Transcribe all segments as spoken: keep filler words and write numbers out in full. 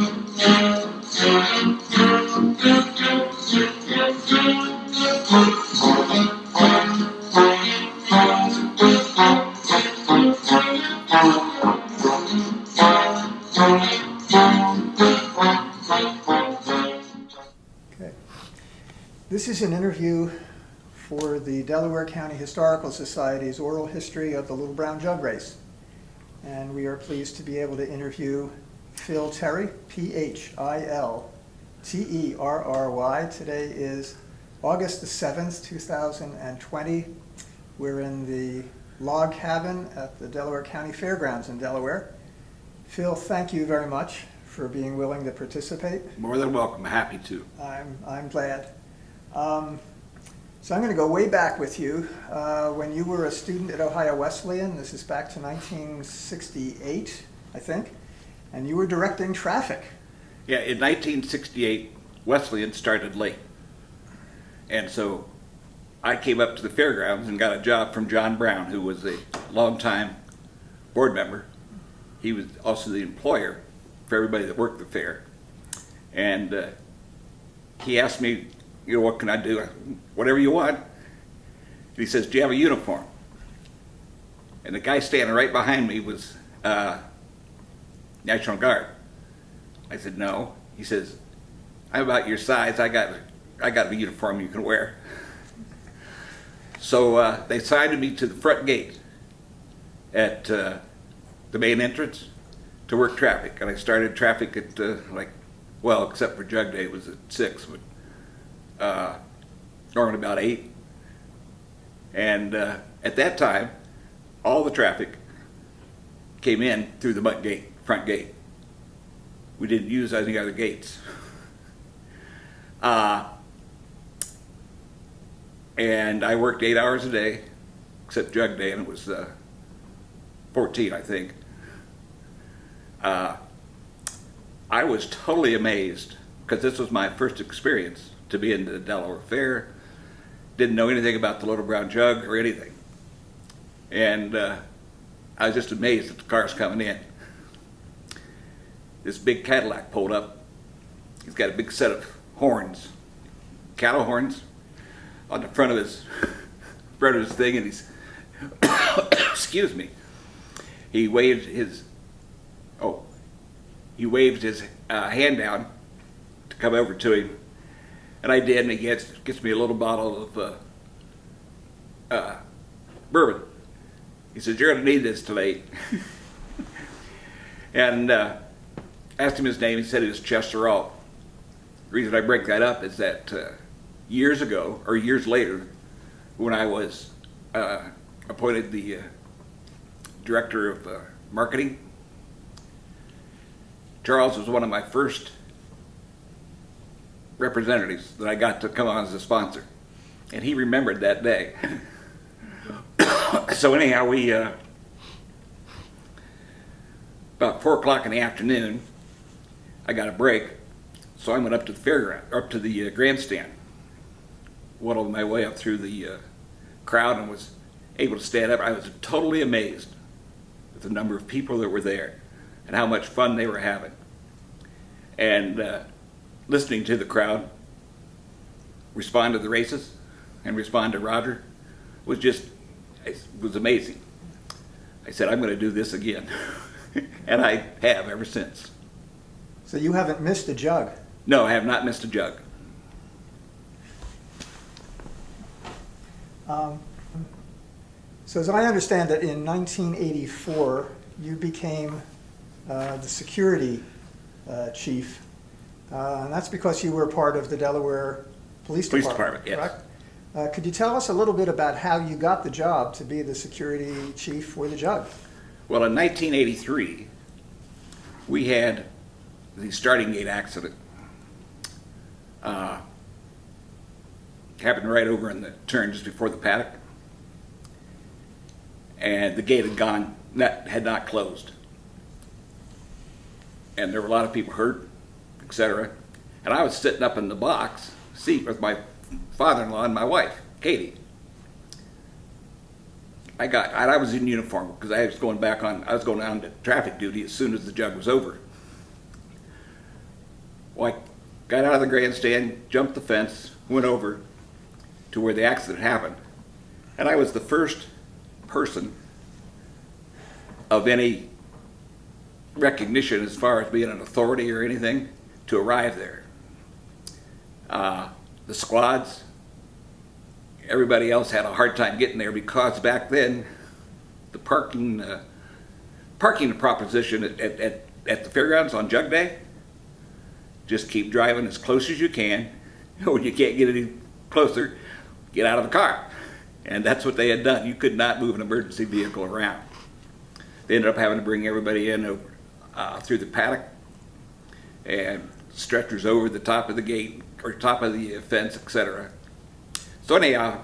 Okay. This is an interview for the Delaware County Historical Society's oral history of the Little Brown Jug Race. And we are pleased to be able to interview Phil Terry, P H I L T E R R Y. Today is August the seventh, two thousand twenty. We're in the log cabin at the Delaware County Fairgrounds in Delaware. Phil, thank you very much for being willing to participate. More than welcome. Happy to. I'm, I'm glad. Um, So I'm going to go way back with you. Uh, when you were a student at Ohio Wesleyan, this is back to nineteen sixty-eight, I think, and you were directing traffic. Yeah, in nineteen sixty-eight, Wesleyan started late. And so I came up to the fairgrounds and got a job from John Brown, who was a longtime board member. He was also the employer for everybody that worked the fair. And uh, he asked me, you know, what can I do? Whatever you want. And he says, do you have a uniform? And the guy standing right behind me was uh, National Guard. I said, no. He says, I'm about your size. I got, I got a uniform you can wear. So uh, they signed me to the front gate at uh, the main entrance to work traffic. And I started traffic at, uh, like, well, except for Jug Day, it was at six. But Uh, normally about eight, and uh, at that time all the traffic came in through the front gate, front gate. We didn't use any other gates. Uh, and I worked eight hours a day except Jug Day, and it was uh, fourteen, I think. Uh, I was totally amazed because this was my first experience to be in the Delaware Fair. Didn't know anything about the Little Brown Jug or anything. And uh, I was just amazed at the cars coming in. This big Cadillac pulled up. He's got a big set of horns, cattle horns, on the front of his front of his thing, and he's excuse me. He waved his oh, he waved his uh, hand down to come over to him. And I did, and he gets, gets me a little bottle of uh, uh, bourbon. He says, you're going to need this tonight. And uh, asked him his name. He said it was Chester Olt. The reason I break that up is that uh, years ago, or years later, when I was uh, appointed the uh, director of uh, marketing, Charles was one of my first representatives that I got to come on as a sponsor, and he remembered that day. So anyhow, we uh, about four o'clock in the afternoon, I got a break, so I went up to the fairground, up to the uh, grandstand, waddled my way up through the uh, crowd, and was able to stand up. I was totally amazed at the number of people that were there and how much fun they were having. And uh, listening to the crowd respond to the races and respond to Roger was just, it was amazing. I said, I'm going to do this again. And I have ever since. So you haven't missed a jug? No, I have not missed a jug. Um, so as I understand that in nineteen eighty-four, you became uh, the security uh, chief. Uh, and that's because you were part of the Delaware Police Department, Police Department, correct? Yes. Uh, could you tell us a little bit about how you got the job to be the security chief for the jug? Well, in nineteen eighty-three, we had the starting gate accident. Uh, happened right over in the turn just before the paddock. And the gate had gone, not, had not closed. And there were a lot of people hurt, et cetera. And I was sitting up in the box seat with my father-in-law and my wife, Katie. I got, I was in uniform because I was going back on, I was going on to traffic duty as soon as the jug was over. Well, I got out of the grandstand, jumped the fence, went over to where the accident happened. And I was the first person of any recognition as far as being an authority or anything to arrive there. Uh, the squads, everybody else had a hard time getting there because back then the parking uh, parking proposition at, at, at the fairgrounds on Jug Day, just keep driving as close as you can. When you can't get any closer, get out of the car. And that's what they had done. You could not move an emergency vehicle around. They ended up having to bring everybody in over, uh, through the paddock and stretchers over the top of the gate or top of the fence, et cetera. So anyhow,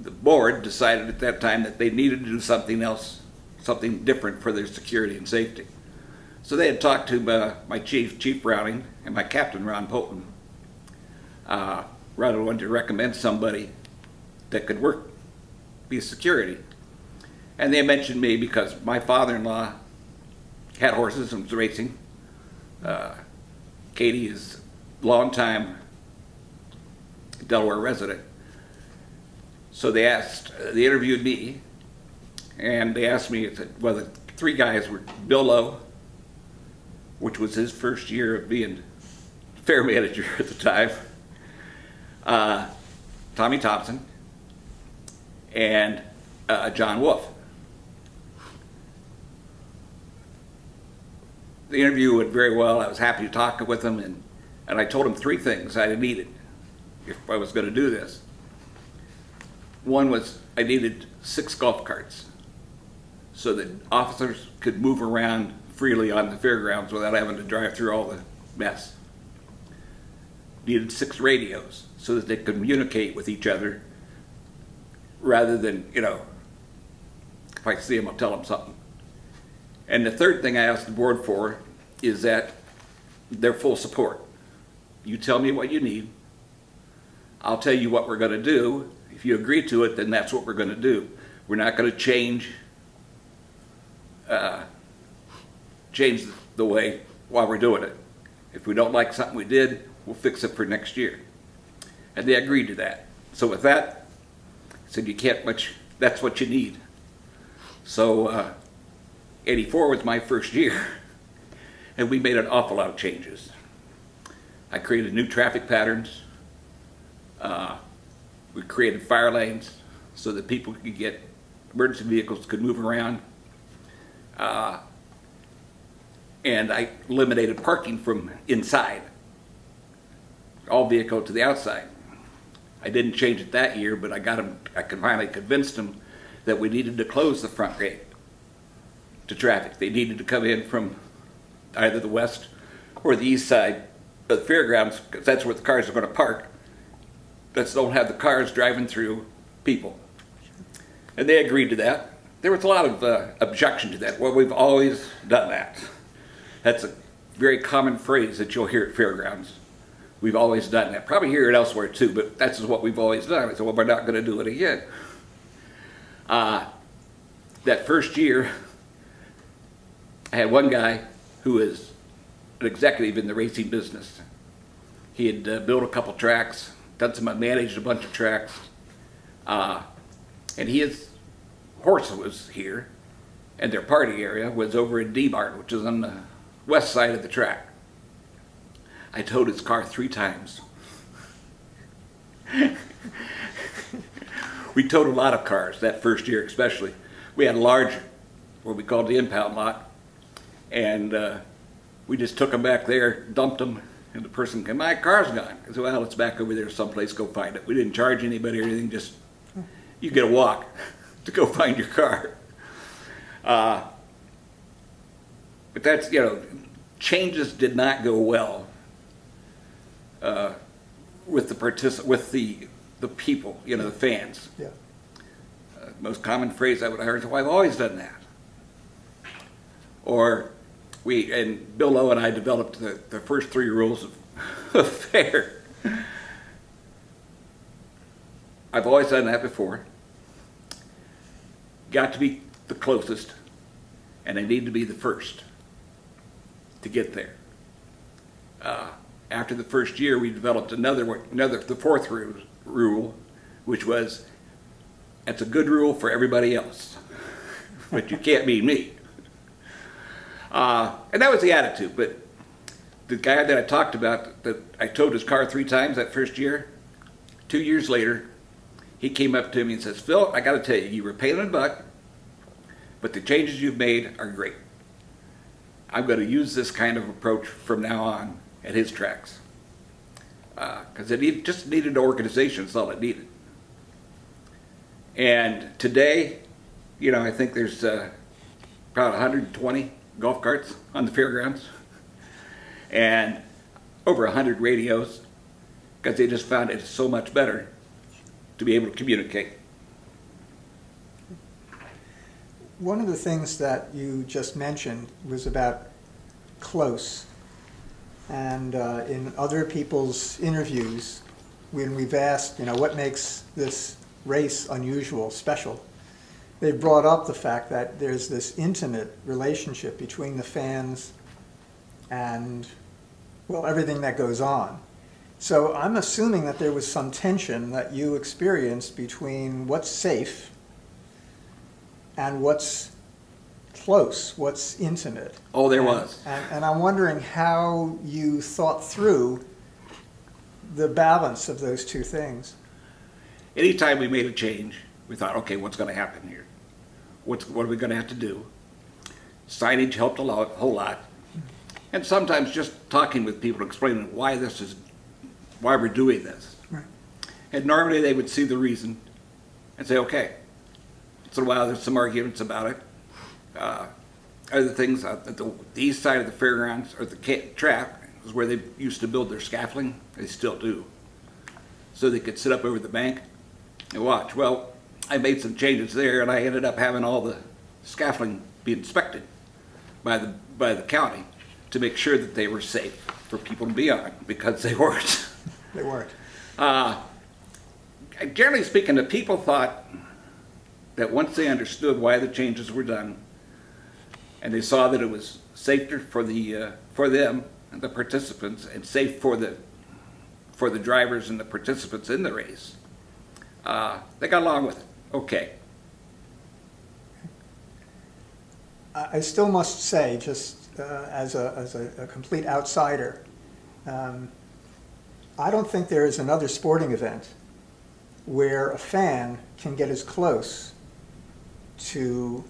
the board decided at that time that they needed to do something else, something different for their security and safety. So they had talked to my, my chief, Chief Browning, and my captain, Ron Poulton. Uh, Ron wanted to recommend somebody that could work, be security. And they mentioned me because my father-in-law had horses and was racing. Uh, Katie is a long-time Delaware resident. So they asked, they interviewed me, and they asked me whether well, three guys were Bill Lowe, which was his first year of being fair manager at the time, uh, Tommy Thompson, and uh, John Wolfe. The interview went very well. I was happy to talk with him, and, and I told him three things I needed if I was going to do this. One was I needed six golf carts so that officers could move around freely on the fairgrounds without having to drive through all the mess. Needed six radios so that they could communicate with each other rather than, you know, if I see them, I'll tell them something. And the third thing I asked the board for is that their full support. You tell me what you need. I'll tell you what we're going to do. If you agree to it, then that's what we're going to do. We're not going to change uh, change the way while we're doing it. If we don't like something we did, we'll fix it for next year. And they agreed to that. So with that, I said, you can't much, that's what you need. So uh, eighty-four was my first year, and we made an awful lot of changes. I created new traffic patterns. Uh, We created fire lanes so that people could get, emergency vehicles could move around. Uh, and I eliminated parking from inside, all vehicle to the outside. I didn't change it that year, but I got them, I finally convinced them that we needed to close the front gate to traffic. They needed to come in from either the west or the east side of the fairgrounds, because that's where the cars are going to park. That don't have the cars driving through people. And they agreed to that. There was a lot of uh, objection to that. Well, we've always done that. That's a very common phrase that you'll hear at fairgrounds. We've always done that. Probably hear it elsewhere too, but that's what we've always done. I said, well, we're not going to do it again. Uh, that first year, I had one guy who is an executive in the racing business. He had uh, built a couple tracks. Done some, I managed a bunch of tracks, uh, and his horse was here, and their party area was over in D-Mart, which is on the west side of the track. I towed his car three times. We towed a lot of cars that first year, especially. We had a large, what we called the impound lot, and uh, we just took them back there, dumped them. And the person came, my car's gone. I said, well, it's back over there someplace, go find it. We didn't charge anybody or anything, just you get a walk to go find your car. Uh, but that's, you know, changes did not go well uh, with the partic with the, the people, you know, the fans. Yeah. Uh, most common phrase I would have heard is, well, I've always done that. Or, We, and Bill Lowe and I developed the, the first three rules of, of fair. I've always done that before. Got to be the closest, and I need to be the first to get there. Uh, after the first year, we developed another, another the fourth rule, which was, that's a good rule for everybody else, but you can't be me. Uh, and that was the attitude. But the guy that I talked about, that I towed his car three times that first year, two years later, he came up to me and says, Phil, I got to tell you, you were a pain in the butt, but the changes you've made are great. I'm going to use this kind of approach from now on at his tracks. Because uh, it need, just needed organization, that's all it needed. And today, you know, I think there's uh, about one hundred twenty golf carts on the fairgrounds and over one hundred radios, because they just found it so much better to be able to communicate. One of the things that you just mentioned was about close. And uh, in other people's interviews, when we've asked, you know, what makes this race unusual, special, they've brought up the fact that there's this intimate relationship between the fans and, well, everything that goes on. So I'm assuming that there was some tension that you experienced between what's safe and what's close, what's intimate. Oh, there and, was. And, and I'm wondering how you thought through the balance of those two things. Anytime we made a change, we thought, okay, what's going to happen here? What's, what are we going to have to do? Signage helped a, lot, a whole lot. And sometimes just talking with people, explaining why this is, why we're doing this. Right. And normally they would see the reason and say, okay. So while there's some arguments about it, uh, other things uh, at the, the east side of the fairgrounds, or the trap, is where they used to build their scaffolding. They still do. So they could sit up over the bank and watch. Well, I made some changes there, and I ended up having all the scaffolding be inspected by the by the county to make sure that they were safe for people to be on, because they weren't. They weren't. Uh, generally speaking, the people thought that once they understood why the changes were done, and they saw that it was safer for the uh, for them, and the participants, and safe for the for the drivers and the participants in the race, uh, they got along with it. Okay. I still must say, just uh, as a as a, a complete outsider, um, I don't think there is another sporting event where a fan can get as close to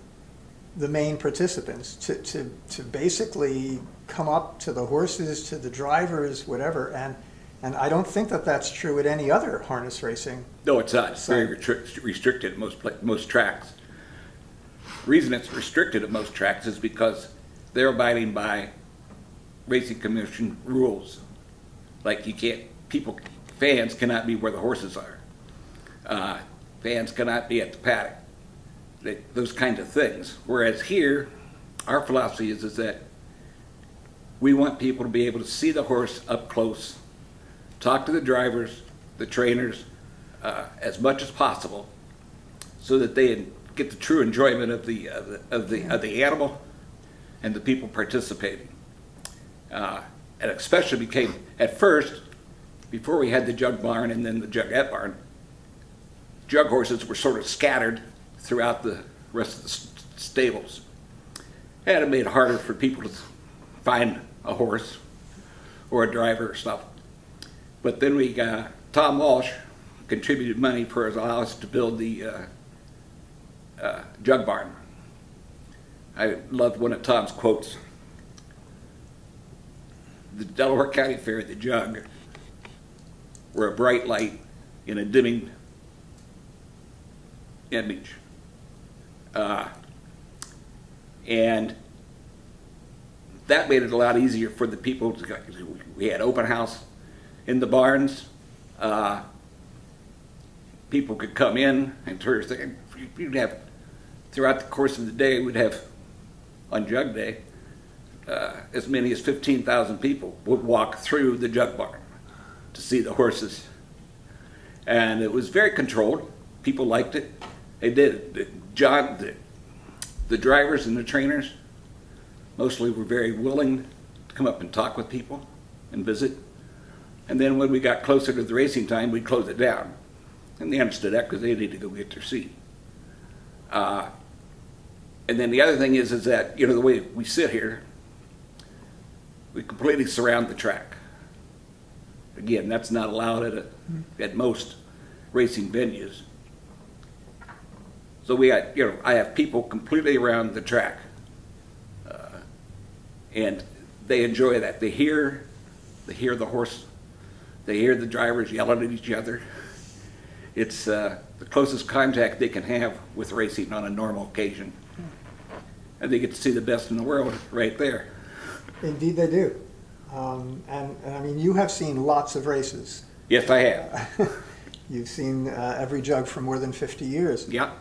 the main participants, to, to, to basically come up to the horses, to the drivers, whatever. And, and I don't think that that's true at any other harness racing. No, it's not. It's very restricted at most, most tracks. The reason it's restricted at most tracks is because they're abiding by Racing Commission rules. Like you can't, people, fans cannot be where the horses are. Uh, Fans cannot be at the paddock, they, those kinds of things. Whereas here, our philosophy is, is that we want people to be able to see the horse up close, talk to the drivers, the trainers, uh, as much as possible, so that they get the true enjoyment of the of the of the, of the animal and the people participating. Uh, and especially became at first, before we had the jug barn and then the jugette barn. Jug horses were sort of scattered throughout the rest of the stables. And it made it harder for people to find a horse or a driver or stuff. But then we got, Tom Walsh contributed money for allowing us to build the uh, uh, jug barn. I loved one of Tom's quotes. The Delaware County Fair, the jug, were a bright light in a dimming image. Uh, and that made it a lot easier for the people to go. We had open house in the barns. Uh, people could come in and tourists. You'd have, throughout the course of the day, we'd have, on Jug Day, uh, as many as fifteen thousand people would walk through the jug barn to see the horses. And it was very controlled. People liked it. They did. John, the, the drivers and the trainers mostly were very willing to come up and talk with people and visit. And then when we got closer to the racing time, we'd close it down. And they understood that because they needed to go get their seat. Uh, and then the other thing is, is that, you know, the way we sit here, we completely surround the track. Again, that's not allowed at, a, at most racing venues. So we had, you know, I have people completely around the track. Uh, and they enjoy that. They hear, they hear the horse, they hear the drivers yelling at each other. It's uh, the closest contact they can have with racing on a normal occasion. And they get to see the best in the world right there. Indeed they do. Um, and, and I mean, you have seen lots of races. Yes, I have. Uh, you've seen uh, every jug for more than fifty years. Yeah.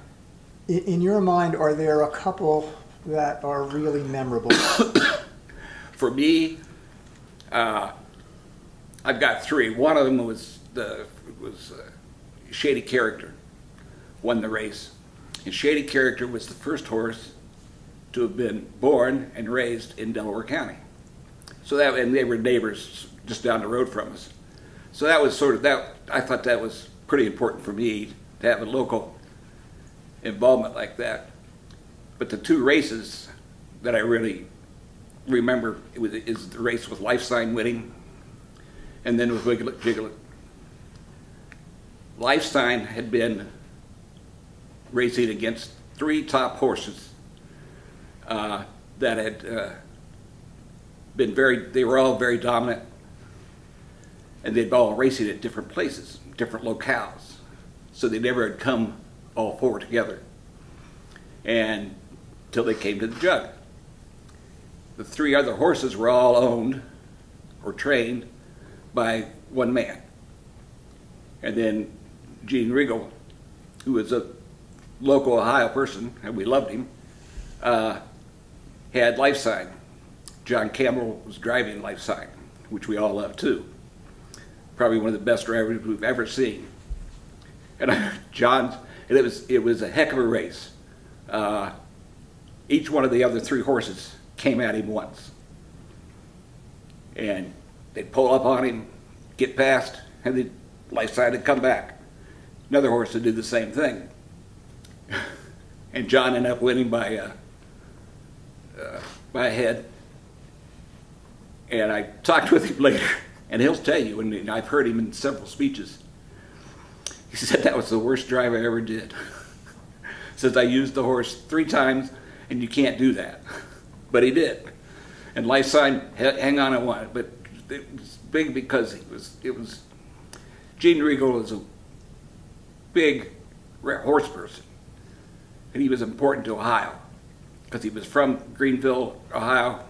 In, in your mind, are there a couple that are really memorable? For me, uh, I've got three. One of them was the was. Uh, Shady Character won the race, and Shady Character was the first horse to have been born and raised in Delaware County. So that, and they were neighbors just down the road from us. So that was sort of that. I thought that was pretty important for me to have a local involvement like that. But the two races that I really remember it was, is the race with Life Sign winning, and then with Wiggle It, Jiggle It. Life Sign had been racing against three top horses uh, that had uh, been very, they were all very dominant, and they'd all racing at different places, different locales. So they never had come all four together and until they came to the jug. The three other horses were all owned or trained by one man. And then Gene Riegel, who was a local Ohio person, and we loved him, uh, had Life Sign. John Campbell was driving Life Sign, which we all loved too. Probably one of the best drivers we've ever seen. And I, John, and it was it was a heck of a race. Uh, each one of the other three horses came at him once, and they'd pull up on him, get past, and they'd. Life Sign had come back. Another horse would do the same thing. And John ended up winning by a, uh, by a head. And I talked with him later, and he'll tell you, and I've heard him in several speeches, he said that was the worst drive I ever did. Says I used the horse three times, and you can't do that. But he did. And Life Sign, hang on, I won it. But it was big because it was, it was Gene Riegel is a big horse person, and he was important to Ohio because he was from Greenville, Ohio,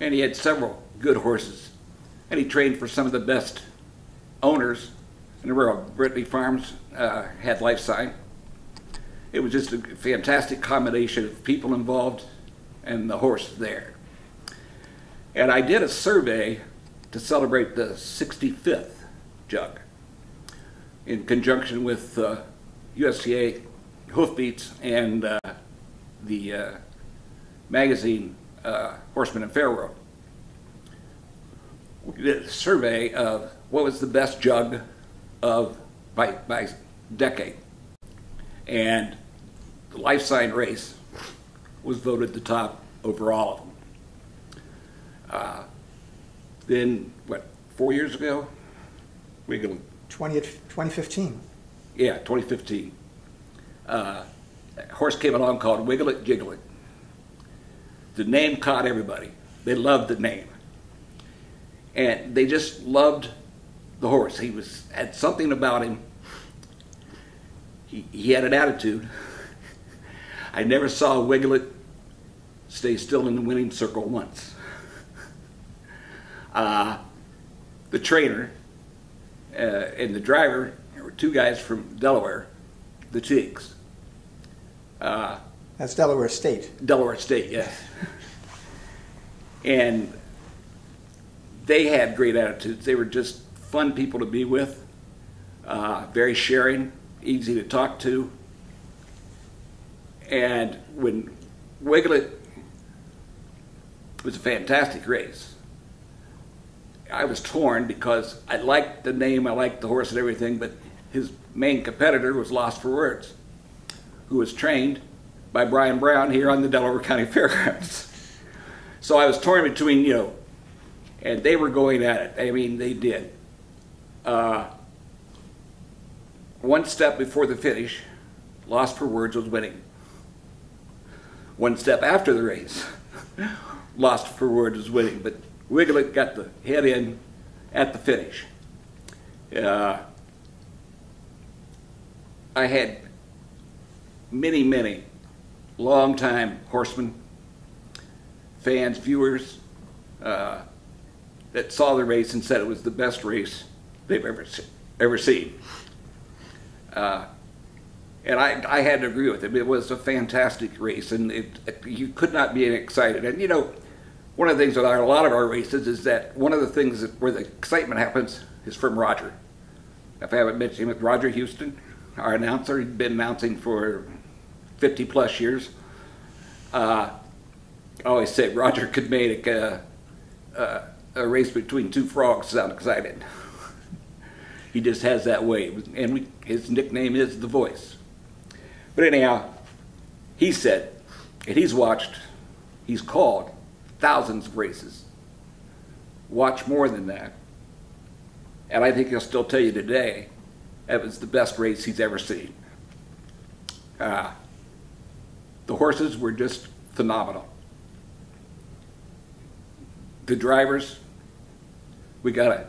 and he had several good horses, and he trained for some of the best owners in the world. Brittany Farms uh, had Life Sign. It was just a fantastic combination of people involved and the horse there. And I did a survey to celebrate the sixty-fifth Jug, in conjunction with uh, U S D A Hoofbeats and uh, the uh, magazine uh, Horseman and Pharaoh. We did a survey of what was the best jug of by, by decade. And the Life Sign race was voted the top overall of them. Uh, then, what, four years ago? Wiggle It. twenty fifteen. Yeah, twenty fifteen. Uh, a horse came along called Wiggle It, Jiggle It. The name caught everybody. They loved the name. And they just loved the horse. He was had something about him. He, he had an attitude. I never saw Wiggle It stay still in the winning circle once. Uh, the trainer Uh, and the driver, there were two guys from Delaware, the Chigs. Uh, That's Delaware State. Delaware State, yes. And they had great attitudes. They were just fun people to be with, uh, very sharing, easy to talk to. And when Wiggle It was a fantastic race, I was torn because I liked the name, I liked the horse and everything, but his main competitor was Lost for Words, who was trained by Brian Brown here on the Delaware County Fairgrounds. So I was torn between, you know, and they were going at it. I mean, they did. Uh, one step before the finish, Lost for Words was winning. One step after the race, Lost for Words was winning, but Wiggle It got the head in at the finish. Uh, I had many, many long-time horsemen, fans, viewers uh, that saw the race and said it was the best race they've ever ever seen. Uh, and I, I had to agree with them. It was a fantastic race, and it, it, you could not be excited. And you know, one of the things with our, a lot of our races is that one of the things that, where the excitement happens is from Roger. If I haven't mentioned him, it's Roger Houston, our announcer. He'd been announcing for fifty plus years. Uh, I always said Roger could make a, a, a race between two frogs sound excited. He just has that way, and we, his nickname is The Voice. But anyhow, he said, and he's watched, he's called thousands of races, watch more than that, and I think he'll still tell you today that was the best race he's ever seen. Uh, the horses were just phenomenal. The drivers, we got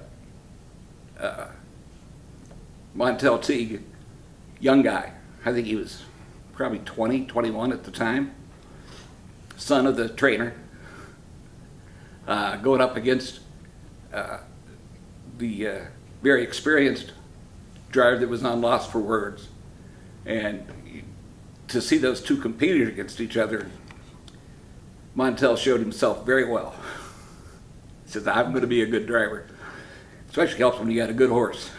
a uh, Montel Teague, young guy. I think he was probably twenty, twenty-one at the time, son of the trainer, uh, going up against uh, the uh, very experienced driver that was on Lost for Words. And to see those two competing against each other, Montel showed himself very well. He says, I'm going to be a good driver. Especially helps when you got a good horse.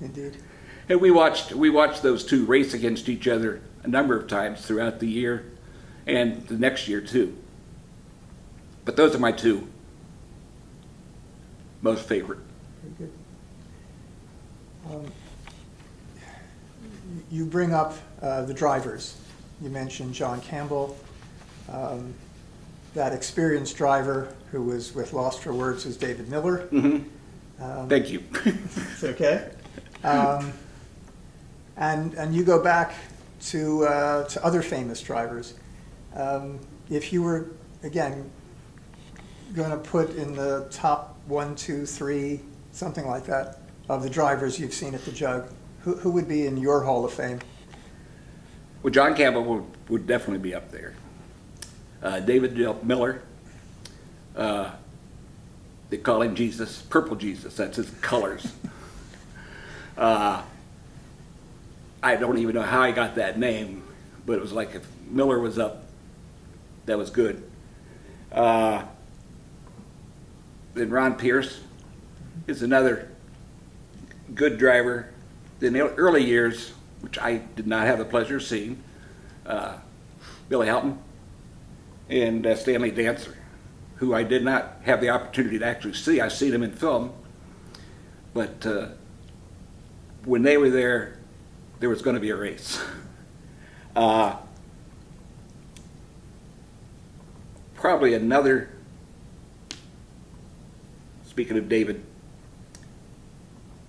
Indeed. And we watched we watched those two race against each other a number of times throughout the year and the next year too. But those are my two most favorite. Very good. Um, you bring up uh, the drivers. You mentioned John Campbell, um, that experienced driver who was with Lost for Words was David Miller. Mm-hmm. Um, Thank you. It's okay. Um, and and you go back to uh, to other famous drivers. Um, if you were again going to put in the top one, two, three, something like that of the drivers you've seen at the Jug, who who would be in your Hall of Fame? Well, John Campbell would would definitely be up there. Uh, David Miller. Uh, They call him Jesus, Purple Jesus, that's his colors. uh, I don't even know how I got that name, but it was like if Miller was up, that was good. Uh, then Ron Pierce is another good driver. In the early years, which I did not have the pleasure of seeing, uh, Billy Helton and uh, Stanley Dancer, who I did not have the opportunity to actually see. I've seen him in film, but uh, when they were there, there was going to be a race. Uh, probably another, speaking of David,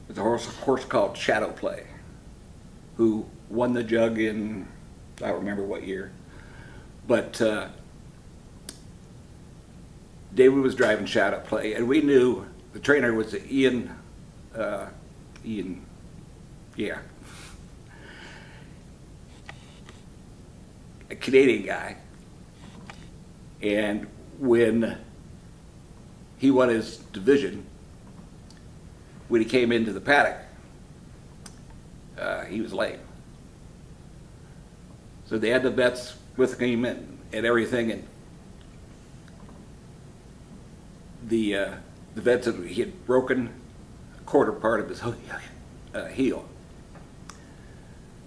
was a horse, horse called Shadow Play, who won the Jug in, I don't remember what year, but uh, David was driving Shadow Play, and we knew the trainer was Ian, uh, Ian, yeah, a Canadian guy. And when he won his division, when he came into the paddock, uh, he was lame. So they had the vets with him and, and everything, and The, uh, the vet said he had broken a quarter part of his uh, heel.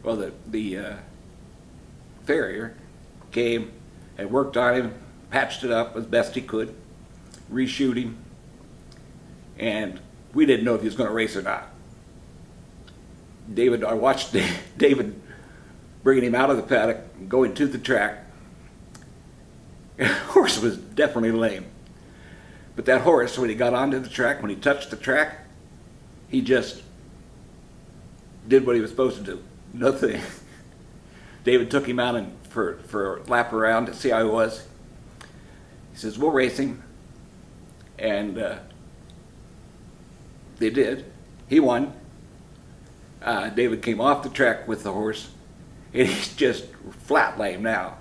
Well, the, the uh, farrier came and worked on him, patched it up as best he could, reshoot him, and we didn't know if he was going to race or not. David, I watched David bringing him out of the paddock, going to the track. The horse was definitely lame. But that horse, when he got onto the track, when he touched the track, he just did what he was supposed to do. Nothing. David took him out and for, for a lap around to see how he was. He says, we'll race him. And uh, they did. He won. Uh, David came off the track with the horse, and he's just flat lame now.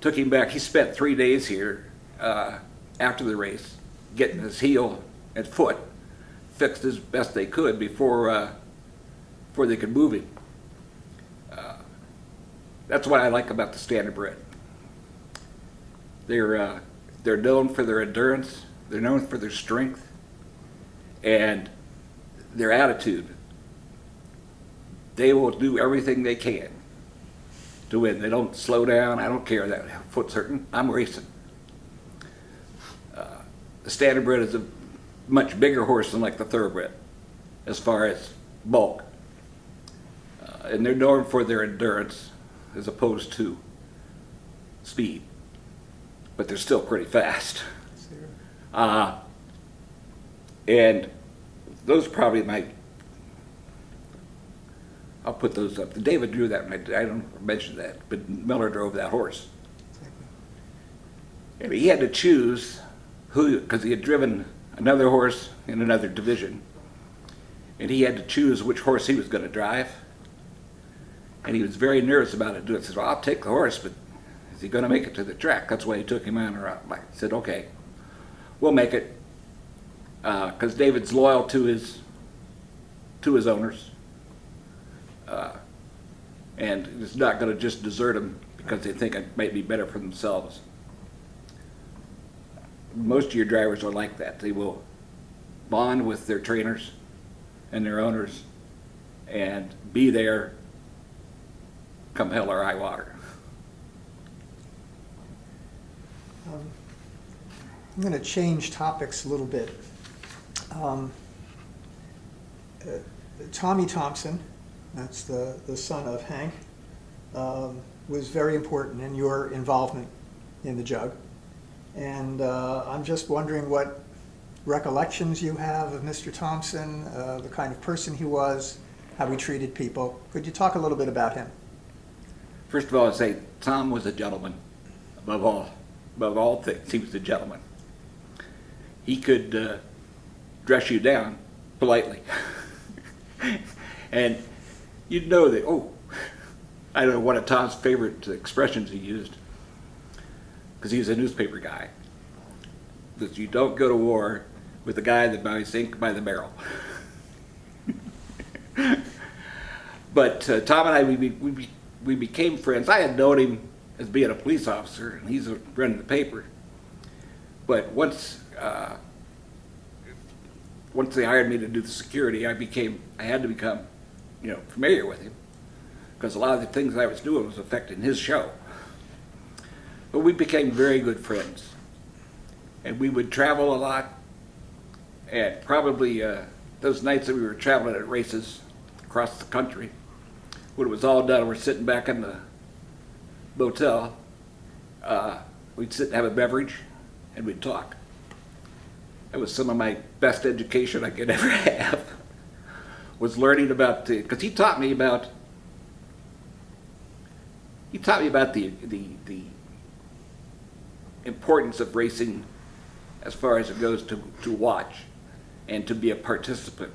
Took him back. He spent three days here uh, after the race getting his heel and foot fixed as best they could before uh, before they could move him. Uh, that's what I like about the Standardbred. They're uh, they're known for their endurance. They're known for their strength and their attitude. They will do everything they can to win. They don't slow down. I don't care that foot's hurting. I'm racing. Uh, the Standardbred is a much bigger horse than like the Thoroughbred as far as bulk. Uh, and they're known for their endurance as opposed to speed. But they're still pretty fast. Uh, and those probably might. I'll put those up. David drew that, and I, I don't mention that, but Miller drove that horse. And he had to choose who, because he had driven another horse in another division, and he had to choose which horse he was going to drive. And he was very nervous about it. He said, well, I'll take the horse, but is he going to make it to the track? That's why he took him on or out. I said, okay, we'll make it, because uh, David's loyal to his, to his owners. Uh, and it's not going to just desert them because they think it might be better for themselves. Most of your drivers are like that. They will bond with their trainers and their owners and be there come hell or high water. Um, I'm going to change topics a little bit. Um, uh, Tommy Thompson, that's the, the son of Hank, um, was very important in your involvement in the jug. And uh, I'm just wondering what recollections you have of Mister Thompson, uh, the kind of person he was, how he treated people. Could you talk a little bit about him? First of all, I'd say Tom was a gentleman, above all, above all things. He was a gentleman. He could uh, dress you down politely. And you'd know that, oh, I don't know, one of Tom's favorite expressions he used, because he was a newspaper guy, that you don't go to war with a guy that buys ink by the barrel. But uh, Tom and I, we, we, we became friends. I had known him as being a police officer, and he's running the paper. But once, uh, once they hired me to do the security, I became, I had to become, you know, familiar with him, because a lot of the things I was doing was affecting his show. But we became very good friends, and we would travel a lot, and probably uh, those nights that we were traveling at races across the country, when it was all done, we're sitting back in the motel, uh, we'd sit and have a beverage, and we'd talk. That was some of my best education I could ever have. Was learning about the, because he taught me about, he taught me about the, the, the importance of racing as far as it goes to, to watch and to be a participant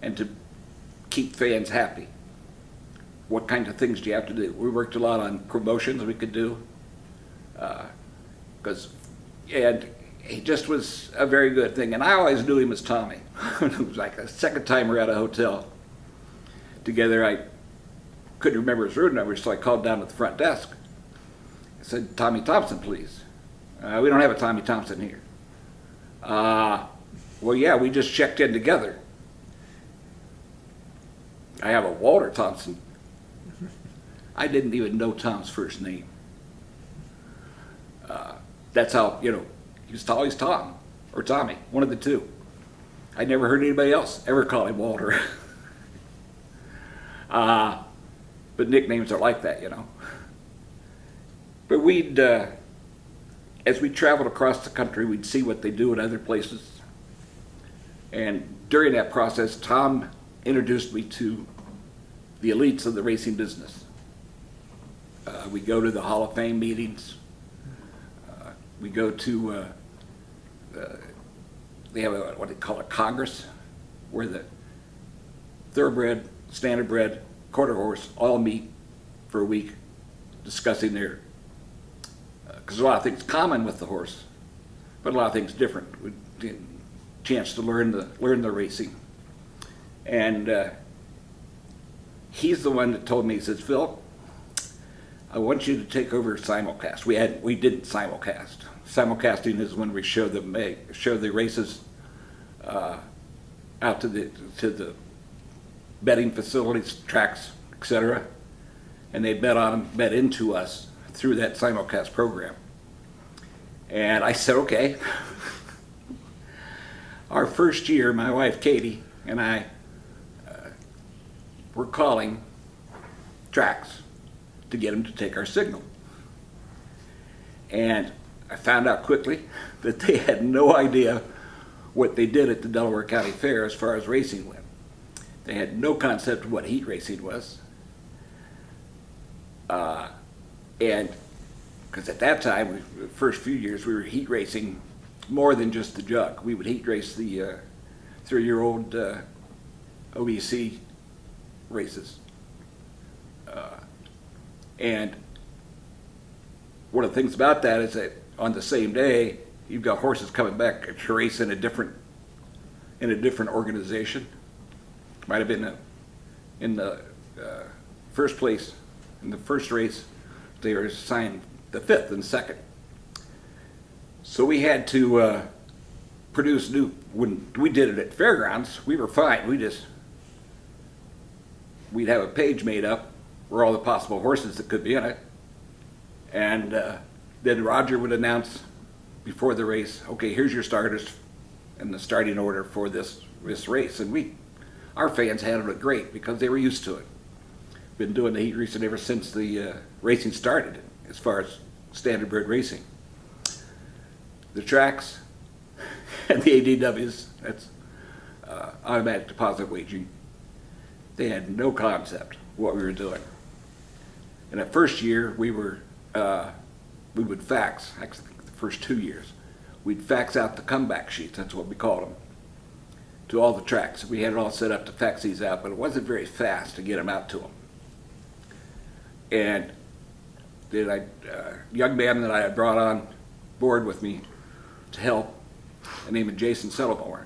and to keep fans happy. What kind of things do you have to do? We worked a lot on promotions we could do, because, uh, and he just was a very good thing, and I always knew him as Tommy. It was like the second time we were at a hotel together. I couldn't remember his room number, so I called down at the front desk. I said, Tommy Thompson, please. Uh, we don't have a Tommy Thompson here. Uh, well, yeah, we just checked in together. I have a Walter Thompson. I didn't even know Tom's first name. Uh, that's how, you know, he was always Tom or Tommy, one of the two. I never heard anybody else ever call him Walter. uh, but nicknames are like that, you know. But we'd, uh, as we traveled across the country, we'd see what they do in other places. And during that process, Tom introduced me to the elites of the racing business. Uh, we go to the Hall of Fame meetings. Uh, we go to, uh, uh, they have a, what they call a Congress, where the thoroughbred, standardbred, quarter horse all meet for a week discussing their, because uh, a lot of things common with the horse, but a lot of things different. We get a chance to learn the, learn the racing. And uh, he's the one that told me, he says, Phil, I want you to take over simulcast. We had we didn't simulcast. Simulcasting is when we show the show the races uh, out to the to the betting facilities, tracks, et cetera, and they bet on them, bet into us through that simulcast program. And I said, okay. Our first year, my wife Katie and I uh, were calling tracks to get them to take our signal. And I found out quickly that they had no idea what they did at the Delaware County Fair as far as racing went. They had no concept of what heat racing was. Uh, and because at that time, we, the first few years, we were heat racing more than just the jug. We would heat race the uh, three-year-old uh, O B C races. Uh, And one of the things about that is that on the same day, you've got horses coming back to race in a different in a different organization. Might have been a, in the uh, first place in the first race, they were assigned the fifth and second. So we had to uh, produce new. When we did it at fairgrounds, we were fine. We just we'd have a page made up. Were all the possible horses that could be in it. And uh, then Roger would announce before the race, okay, here's your starters and the starting order for this, this race. And we, our fans handled it great because they were used to it. Been doing the heat racing ever since the uh, racing started as far as standardbred racing. The tracks and the A D Ws, that's uh, automatic deposit wagering, they had no concept what we were doing. And that first year, we were, uh, we would fax, actually the first two years, we'd fax out the comeback sheets, that's what we called them, to all the tracks. We had it all set up to fax these out, but it wasn't very fast to get them out to them. And then I, uh, young man that I had brought on board with me to help, a name of Jason Settlemore,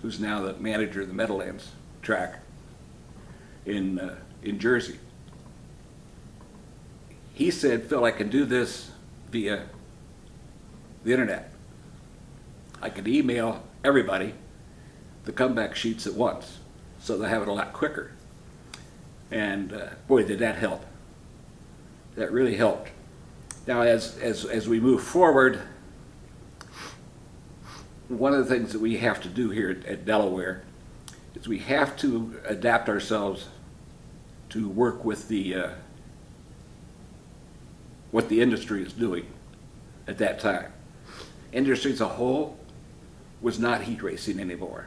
who's now the manager of the Meadowlands track in uh, in Jersey. He said, Phil, I can do this via the internet. I could email everybody the comeback sheets at once, so they have it a lot quicker. And uh, boy, did that help. That really helped. Now, as, as, as we move forward, one of the things that we have to do here at, at Delaware is we have to adapt ourselves to work with the uh, what the industry is doing at that time. Industry as a whole was not heat racing anymore.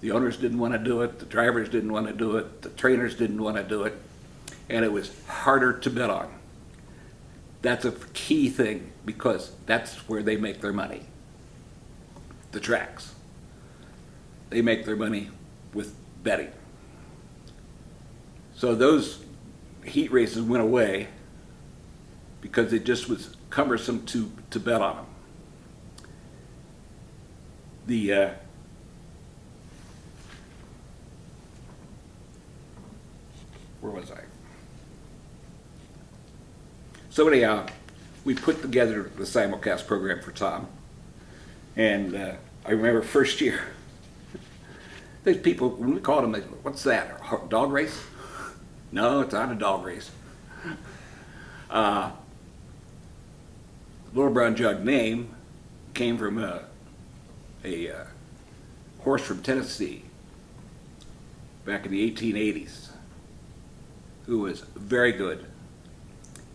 The owners didn't want to do it, the drivers didn't want to do it, the trainers didn't want to do it, and it was harder to bet on. That's a key thing because that's where they make their money, the tracks. They make their money with betting. So those heat races went away because it just was cumbersome to, to bet on them. The, uh, where was I? So anyhow, we put together the simulcast program for Tom. And uh, I remember first year, these people, when we called them, they said, what's that, a dog race? No, it's not a dog race. Uh, Little Brown Jug name came from a, a uh, horse from Tennessee back in the eighteen eighties who was very good,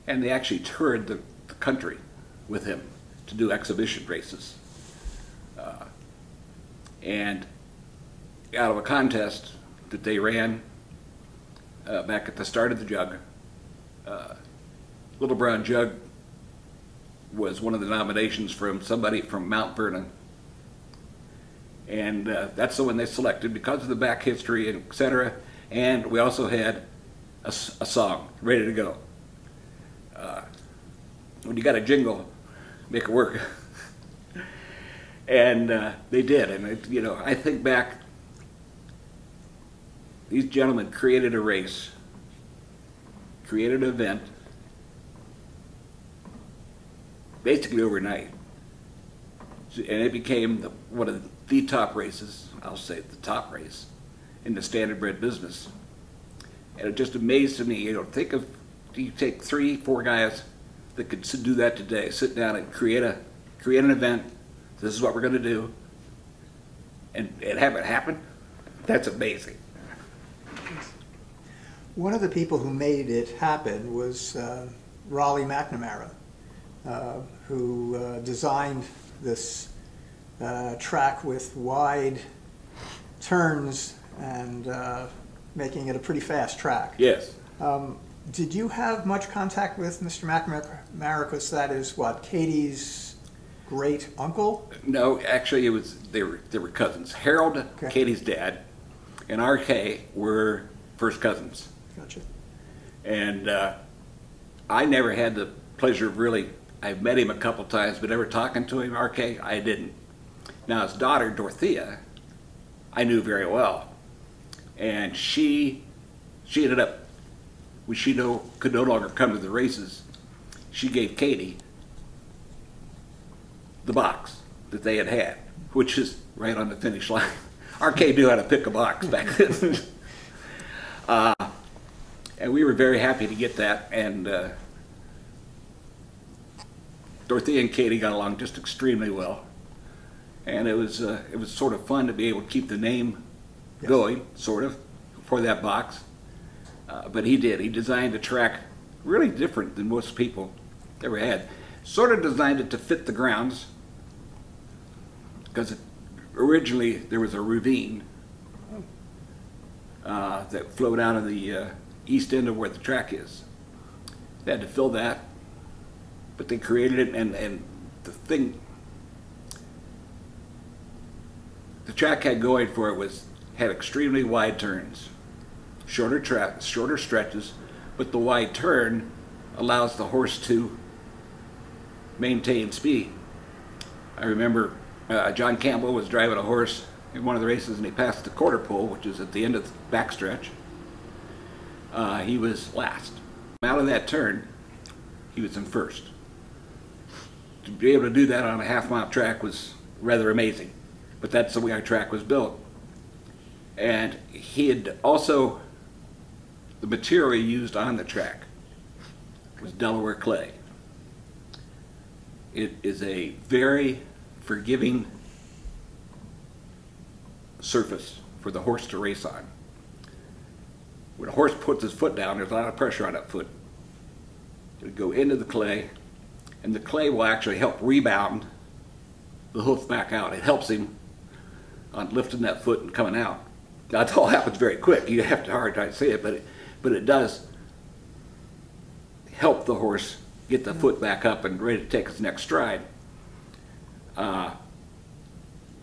and they actually toured the, the country with him to do exhibition races. Uh, and out of a contest that they ran uh, back at the start of the jug, uh, Little Brown Jug was one of the nominations from somebody from Mount Vernon. And uh, that's the one they selected because of the back history, and et cetera. And we also had a, a song ready to go. Uh, when you got a jingle, make it work. And uh, they did. And it, you know, I think back, these gentlemen created a race, created an event, basically overnight, and it became the, one of the top races, I'll say the top race, in the standardbred business. And it just amazed me, you know, think of, you take three, four guys that could do that today, sit down and create a, create an event, this is what we're going to do, and, and have it happen. That's amazing. One of the people who made it happen was uh, Raleigh McNamara, uh, who uh, designed this uh, track with wide turns and uh, making it a pretty fast track. Yes. Um, did you have much contact with Mister McNamara? Because that is what, Katie's great uncle? No, actually, it was they were they were cousins. Harold, okay, Katie's dad, and R K were first cousins. Gotcha. And uh, I never had the pleasure of really, I've met him a couple times, but ever talking to him, R K, I didn't. Now his daughter, Dorothea, I knew very well. And she, she ended up, when she no, could no longer come to the races, she gave Katie the box that they had had, which is right on the finish line. R K knew how to pick a box back then. uh, And we were very happy to get that, and uh, Dorothea and Katie got along just extremely well, and it was uh, it was sort of fun to be able to keep the name yes. going, sort of, for that box. Uh, but he did. He designed a track really different than most people ever had. Sort of designed it to fit the grounds, because originally there was a ravine uh, that flowed out of the Uh, east end of where the track is. They had to fill that, but they created it, and, and the thing the track had going for it was had extremely wide turns, shorter track, shorter stretches, but the wide turn allows the horse to maintain speed. I remember uh, John Campbell was driving a horse in one of the races, and he passed the quarter pole, which is at the end of the backstretch. Uh, he was last. Out of that turn, he was in first. To be able to do that on a half-mile track was rather amazing, but that's the way our track was built. And he had also, the material he used on the track was Delaware clay. It is a very forgiving surface for the horse to race on. When a horse puts his foot down, there's a lot of pressure on that foot. It'll go into the clay, and the clay will actually help rebound the hoof back out. It helps him on lifting that foot and coming out. Now, it all happens very quick. You have to hard time to say it, but it, but it does help the horse get the foot back up and ready to take its next stride. Uh,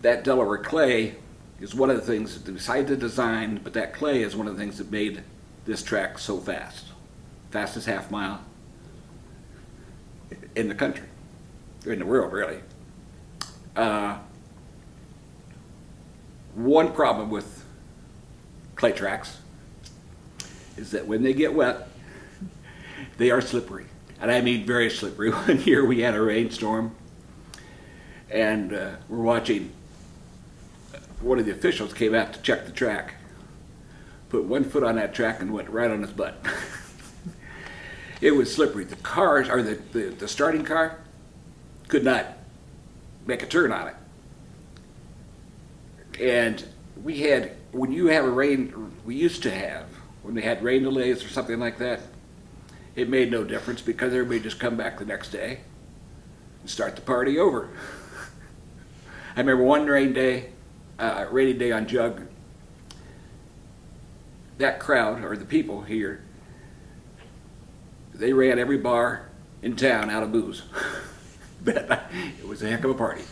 that Delaware clay is one of the things, besides the design, but that clay is one of the things that made this track so fast. Fastest half mile in the country, or in the world, really. Uh, one problem with clay tracks is that when they get wet, they are slippery. And I mean very slippery. One year we had a rainstorm, and uh, we're watching. One of the officials came out to check the track, put one foot on that track and went right on his butt. It was slippery. The cars, or the, the, the starting car, could not make a turn on it. And we had, when you have a rain, we used to have, when they had rain delays or something like that, it made no difference because everybody just come back the next day and start the party over. I remember one rain day, uh, rainy day on Jug, that crowd, or the people here, they ran every bar in town out of booze. But it was a heck of a party.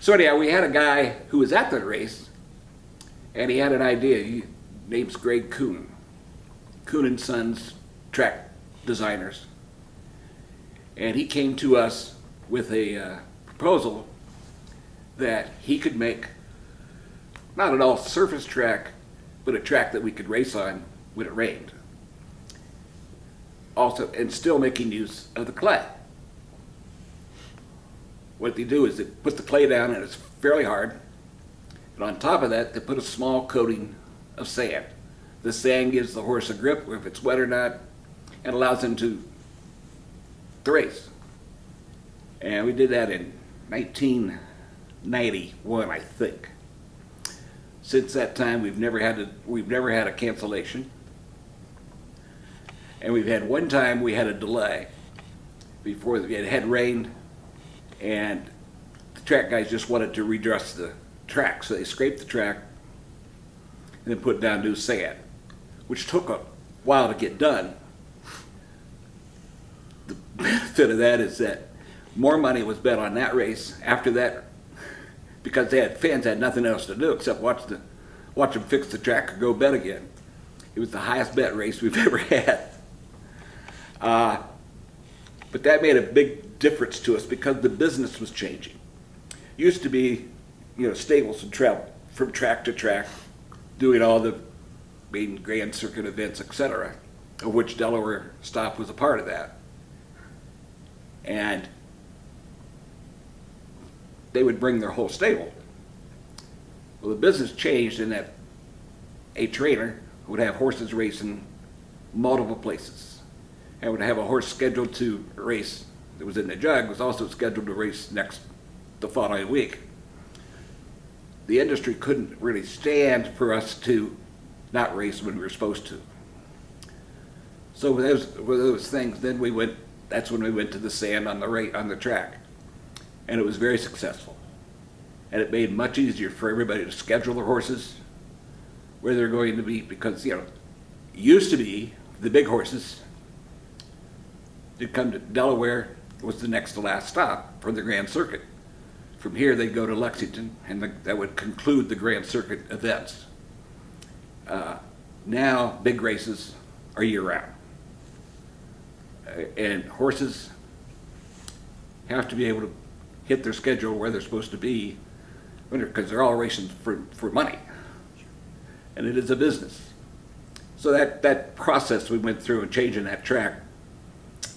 So anyhow, we had a guy who was at the race, and he had an idea. His name's Greg Kuhn, Kuhn and Sons track designers. And he came to us with a uh, proposal that he could make not an all-surface track, but a track that we could race on when it rained. Also, and still making use of the clay. What they do is they put the clay down, and it's fairly hard, and on top of that they put a small coating of sand. The sand gives the horse a grip, if it's wet or not, and allows him to, to race. And we did that in nineteen ninety-one, I think. Since that time we've never had to, we've never had a cancellation, and we've had one time we had a delay before the, it had rained, and the track guys just wanted to redress the track, so they scraped the track and then put down new sand, which took a while to get done. The benefit of that is that more money was bet on that race after that, because they had, fans had nothing else to do except watch the watch them fix the track or go bet again. It was the highest bet race we've ever had. Uh, but that made a big difference to us because the business was changing. Used to be, you know, stables would travel from track to track, doing all the main Grand Circuit events, et cetera, of which Delaware stop was a part of that. And they would bring their whole stable. Well, the business changed in that a trainer would have horses racing multiple places, and would have a horse scheduled to race that was in the Jug was also scheduled to race next the following week. The industry couldn't really stand for us to not race when we were supposed to. So with those, with those things, then we went. That's when we went to the sand on the right on the track, and it was very successful, and it made it much easier for everybody to schedule their horses where they're going to be, because, you know, it used to be the big horses that come to Delaware was the next to last stop for the Grand Circuit. From here they'd go to Lexington, and the, that would conclude the Grand Circuit events. Uh, now big races are year-round, uh, and horses have to be able to hit their schedule where they're supposed to be, because they're all racing for, for money. And it is a business. So that, that process we went through and changing that track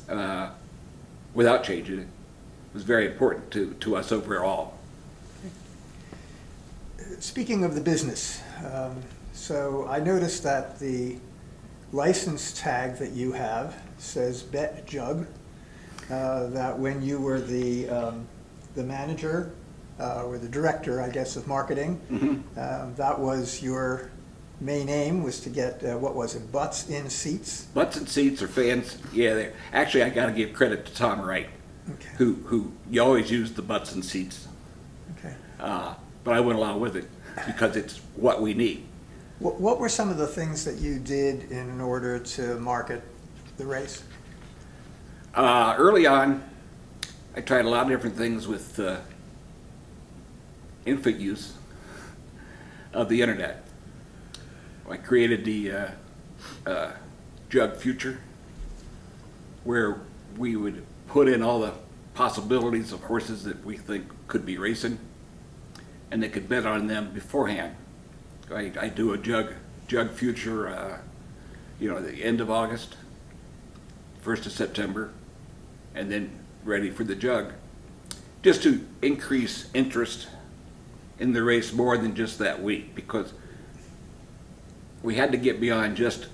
uh, without changing it was very important to, to us overall. Speaking of the business, um, so I noticed that the license tag that you have says Bet Jug, uh, that when you were the, um, the manager uh, or the director, I guess, of marketing, mm-hmm. uh, that was your main aim, was to get, uh, what was it, butts in seats? Butts in seats or fans, yeah. Actually, I got to give credit to Tom Wright, okay. who, who you always use the butts in seats. Okay. Uh, but I went along with it because it's what we need. What, what were some of the things that you did in order to market the race? Uh, early on, I tried a lot of different things with uh, infant use of the internet. I created the uh, uh, Jug Future, where we would put in all the possibilities of horses that we think could be racing, and they could bet on them beforehand. I, I do a Jug Jug Future, uh, you know, the end of August, first of September, and then ready for the Jug, just to increase interest in the race more than just that week, because we had to get beyond just,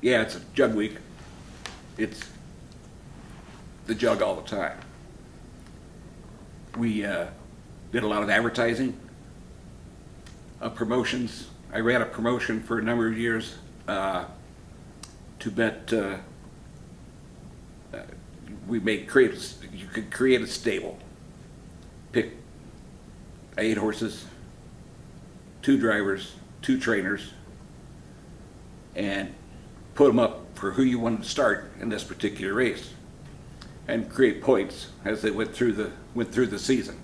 yeah, it's a Jug week, it's the Jug all the time. We uh, did a lot of advertising uh, promotions. I ran a promotion for a number of years uh, to bet uh, uh, we made create. You could create a stable. Pick eight horses, two drivers, two trainers, and put them up for who you wanted to start in this particular race, and create points as they went through the went through the season.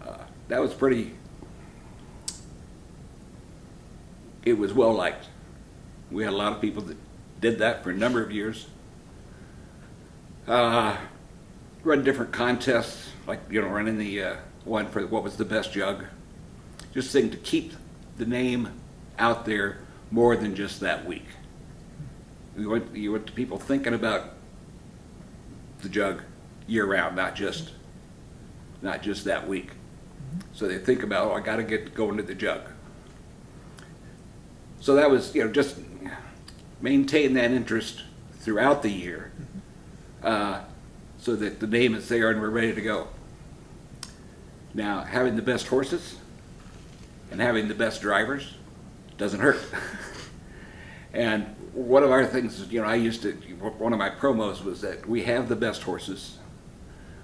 Uh, that was pretty. It was well liked. We had a lot of people that did that for a number of years. Uh, run different contests, like you know, running the uh, one for what was the best jug. Just thing to keep the name out there more than just that week. You want, you want people thinking about the jug year round, not just not just that week. So they think about, oh, I got to get going to the jug. So that was, you know, just maintain that interest throughout the year, uh, so that the name is there and we're ready to go. Now, having the best horses and having the best drivers doesn't hurt. And one of our things, you know, I used to, one of my promos was that we have the best horses,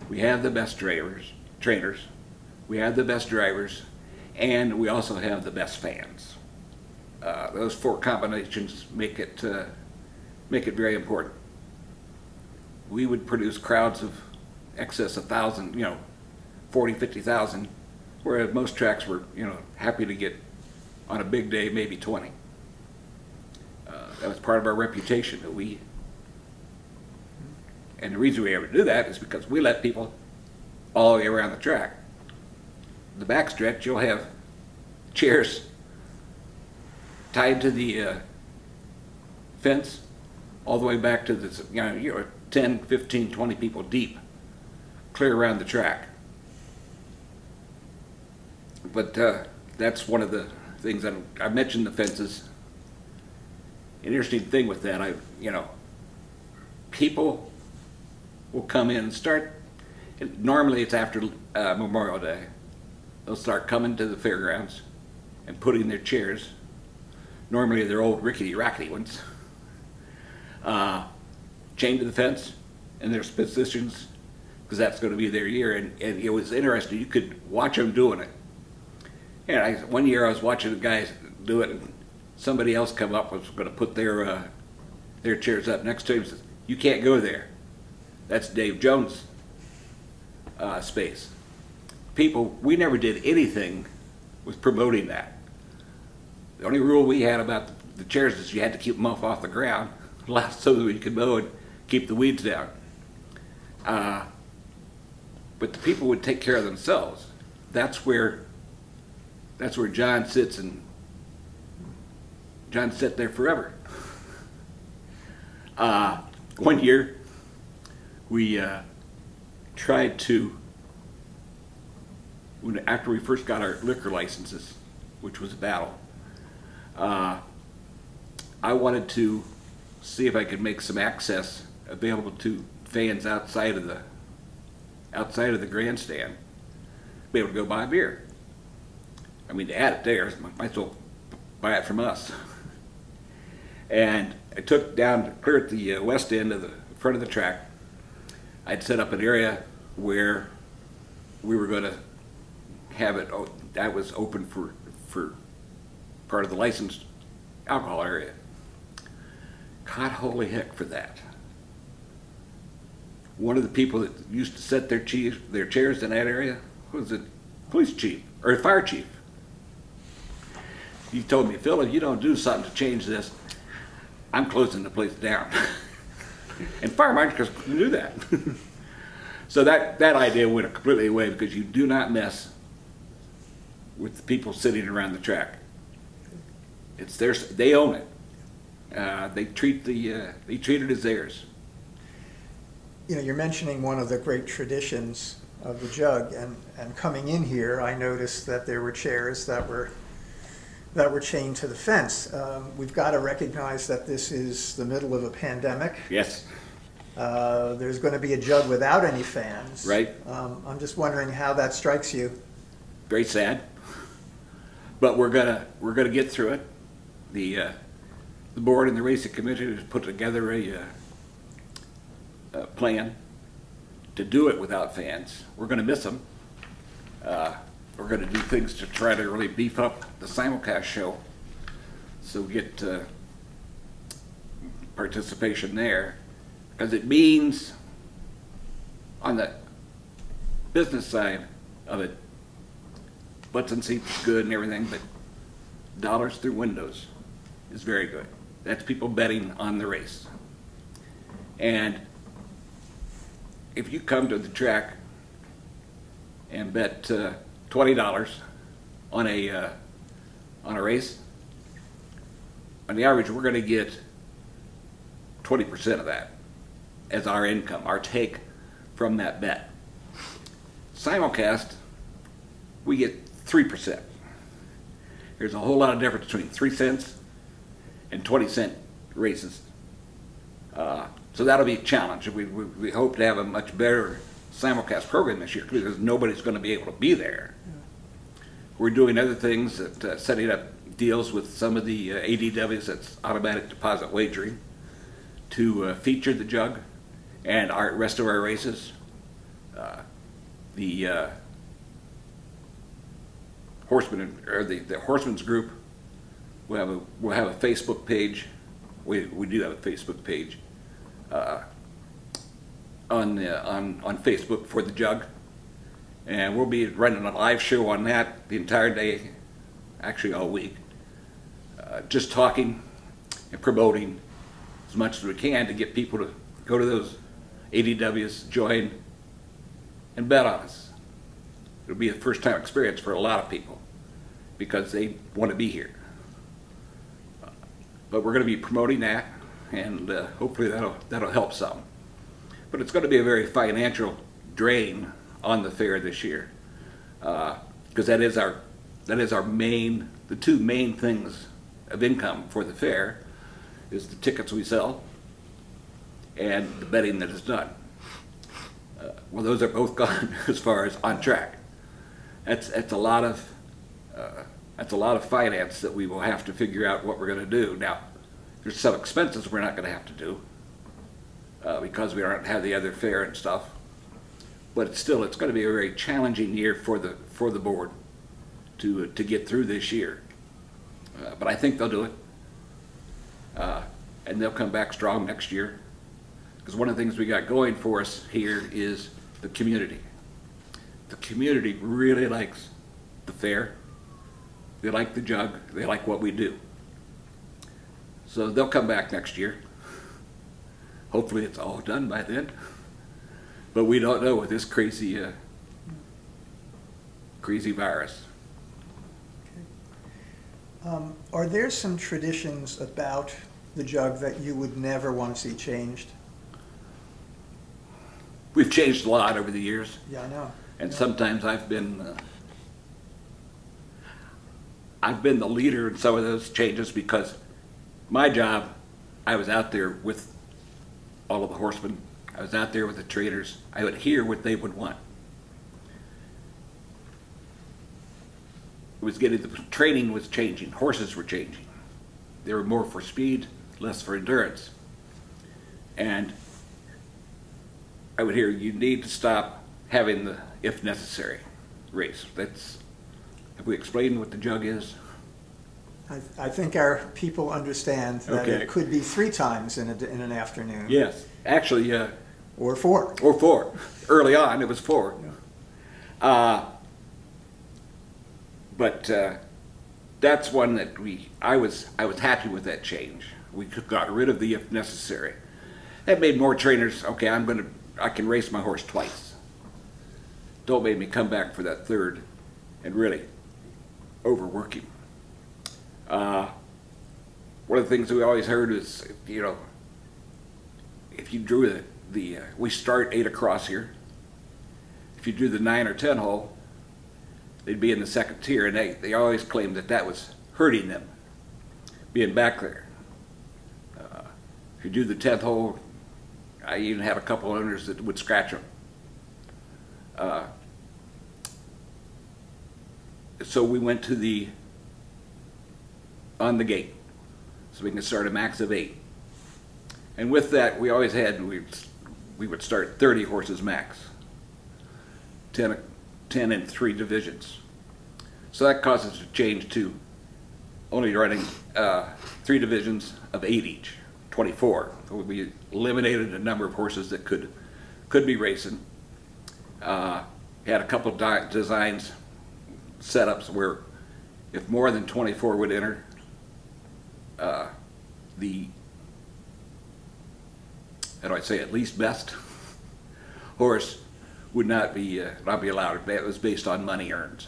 we have the best drivers, trainers, we have the best drivers, and we also have the best fans. Uh, those four combinations make it uh, make it very important. We would produce crowds of excess of thousand, you know, forty, fifty thousand, whereas most tracks were, you know, happy to get on a big day maybe twenty. Uh, that was part of our reputation that we. And the reason we ever do that is because we let people all the way around the track. The backstretch, you'll have chairs tied to the uh, fence, all the way back to the, you know, you know, ten, fifteen, twenty people deep, clear around the track. But uh, that's one of the things that I mentioned, the fences. An interesting thing with that, I, you know, people will come in and start, and normally it's after uh, Memorial Day, they'll start coming to the fairgrounds and putting their chairs. Normally they're old rickety-rackety ones. Uh, chained to the fence in their positions, because that's going to be their year. And, and it was interesting. You could watch them doing it. And I, one year I was watching the guys do it, and somebody else come up was going to put their uh, their chairs up next to him. Says, "You can't go there. That's Dave Jones' uh, space." People, we never did anything with promoting that. The only rule we had about the chairs is you had to keep them off off the ground so that we could mow and keep the weeds down. Uh, but the people would take care of themselves. That's where that's where John sits, and John sat there forever. Uh, one year we uh, tried to, when, after we first got our liquor licenses, which was a battle, Uh, I wanted to see if I could make some access available to fans outside of the outside of the grandstand, be able to go buy beer. I mean, to add it there, might as well buy it from us. And I took down, clear at the uh, west end of the front of the track, I'd set up an area where we were going to have it, oh, that was open for, for part of the licensed alcohol area. God, holy heck for that. One of the people that used to set their, chief, their chairs in that area was a police chief, or a fire chief. He told me, "Phil, if you don't do something to change this, I'm closing the place down." And fire marshals couldn't do that. So that, that idea went completely away, because you do not mess with the people sitting around the track. It's theirs. They own it. Uh, they treat the uh, they treat it as theirs. You know, you're mentioning one of the great traditions of the jug, and and coming in here, I noticed that there were chairs that were that were chained to the fence. Um, we've got to recognize that this is the middle of a pandemic. Yes. Uh, there's going to be a jug without any fans. Right. Um, I'm just wondering how that strikes you. Very sad. But we're gonna we're gonna get through it. The uh, the board and the racing committee has put together a, uh, a plan to do it without fans. We're gonna miss them. Uh, we're gonna do things to try to really beef up the simulcast show, so get uh, participation there, because it means on the business side of it, butts and seats is good and everything, but dollars through windows is very good. That's people betting on the race. And if you come to the track and bet uh, twenty dollars on a uh, on a race, on the average we're going to get twenty percent of that as our income, our take from that bet. Simulcast, we get three percent. There's a whole lot of difference between three cents and twenty cent races. Uh, so that'll be a challenge. We, we, we hope to have a much better simulcast program this year, because nobody's going to be able to be there. Yeah. We're doing other things, that, uh, setting up deals with some of the uh, A D Ws, that's automatic deposit wagering, to uh, feature the jug and our rest of our races. Uh, the uh, Horseman or the, the Horseman's group will have a will have a Facebook page. We we do have a Facebook page uh, on uh, on on Facebook for the jug, and we'll be running a live show on that the entire day, actually all week, uh, just talking and promoting as much as we can to get people to go to those A D Ws, join, and bet on us. It'll be a first-time experience for a lot of people, because they want to be here. Uh, but we're going to be promoting that, and uh, hopefully that'll that'll help some. But it's going to be a very financial drain on the fair this year, because uh, that is our that is our main the two main things of income for the fair is the tickets we sell and the betting that is done. Uh, well, those are both gone as far as on track. That's that's a lot of uh, that's a lot of finance that we will have to figure out what we're going to do. Now, there's some expenses we're not going to have to do uh, because we don't have the other fair and stuff. But it's still, it's going to be a very challenging year for the for the board to uh, to get through this year. Uh, but I think they'll do it, uh, and they'll come back strong next year. Because one of the things we got going for us here is the community. The community really likes the fair. They like the jug. They like what we do. So they'll come back next year. Hopefully it's all done by then. But we don't know with this crazy, uh, crazy virus. Okay. Um, are there some traditions about the jug that you would never want to see changed? We've changed a lot over the years. Yeah, I know. And yeah. Sometimes I've been, uh, I've been the leader in some of those changes, because my job, I was out there with all of the horsemen. I was out there with the traders. I would hear what they would want. It was getting, the training was changing. Horses were changing. They were more for speed, less for endurance. And I would hear, you need to stop having the if necessary race. That's, have we explained what the jug is? I, I think our people understand that. Okay. It could be three times in, a, in an afternoon. Yes, actually. Uh, or four. Or four. Early on, it was four. Yeah. Uh, but uh, that's one that we, I was, I was happy with that change. We got rid of the if necessary. That made more trainers, okay, I'm going to, I can race my horse twice. Don't make me come back for that third and really overwork him. Uh, one of the things that we always heard is, you know, if you drew the, the uh, we start eight across here. If you drew the nine or ten hole, they'd be in the second tier, and they, they always claimed that that was hurting them, being back there. Uh, if you do the tenth hole, I even had a couple owners that would scratch them. Uh, so we went to the on the gate. So we can start a max of eight. And with that, we always had, we we would start thirty horses max. ten, ten in three divisions. So that caused us to change to only running uh, three divisions of eight each, twenty-four. We eliminated a number of horses that could could be racing. Uh, had a couple designs, setups where if more than twenty-four would enter, uh, the, how do I say, at least best horse would not be uh, not be allowed. It was based on money earned.